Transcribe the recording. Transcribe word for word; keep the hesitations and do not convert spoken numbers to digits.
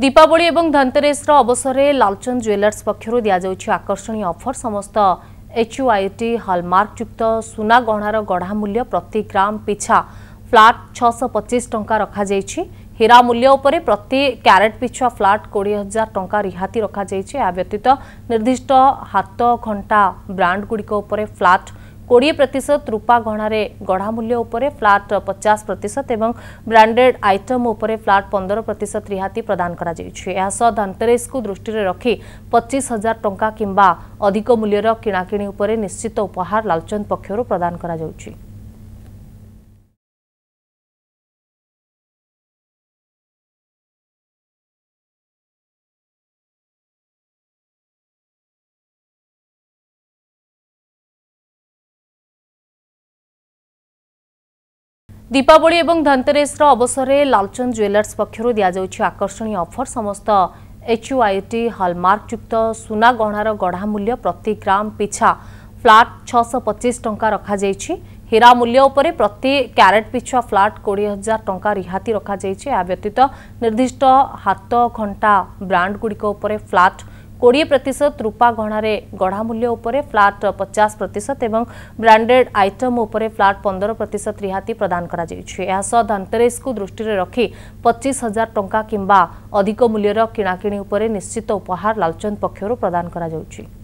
दीपावली एवं धनतेरस अवसर में लालचंद ज्वेलर्स पक्षर दि आकर्षण ऑफर समस्त एचयूआईटी हॉलमार्कयुक्त सुना गहणार गढ़ा मूल्य प्रति ग्राम पिछा फ्लाट छःश पचीस टंका रखा जाइछि। हीरा मूल्य उपर प्रति क्यारेट पिछा फ्लाट कोड़े हजार टंका रिहाती रखा जाइछि। या व्यतीत निर्दिष्ट हाथ घंटा ब्रांड गुड़िक उपर फ्लाट कोड़े प्रतिशत रूपा गहणारे गढ़ा मूल्य उपर फ्लाट पचास प्रतिशत एवं ब्रांडेड आइटम उपर फ्लाट पंदर प्रतिशत रिहाती प्रदान करा जाइछि। एहा स धनतेरस को दृष्टि रे रखी पच्चीस हजार टंका किंबा अधिक मूल्यर किणाकिणी उपर निश्चित उपहार लालचंद पक्षरु प्रदान करा जाउछि। दीपावली एवं धनतेरस अवसर में लालचंद ज्वेलर्स पक्षर दि आकर्षण ऑफर समस्त एचयूआईटी हॉलमार्कयुक्त सुना गहणार गढ़ा मूल्य प्रति ग्राम पिछा फ्लाट छःश पचीस टंका रखा जाइछि। हीरा मूल्य उपर प्रति क्यारेट पिछा फ्लाट कोड़े हजार टंका रिहाती रखा जाइछि। या व्यतीत निर्दिष्ट हाथ घंटा ब्रांड गुड़िक उपर फ्लाट कोड़े प्रतिशत रूपा गहणारे गढ़ा मूल्य उपर फ्लाट पचास प्रतिशत एवं ब्रांडेड आइटम उपर फ्लाट पंदर प्रतिशत रिहाती प्रदान करा जाइछि। एहा स धनतेरस को दृष्टि रे रखी पच्चीस हजार टंका किंबा अधिक मूल्यर किणाकिणी उपर निश्चित उपहार लालचंद पक्षरु प्रदान करा जाउछि।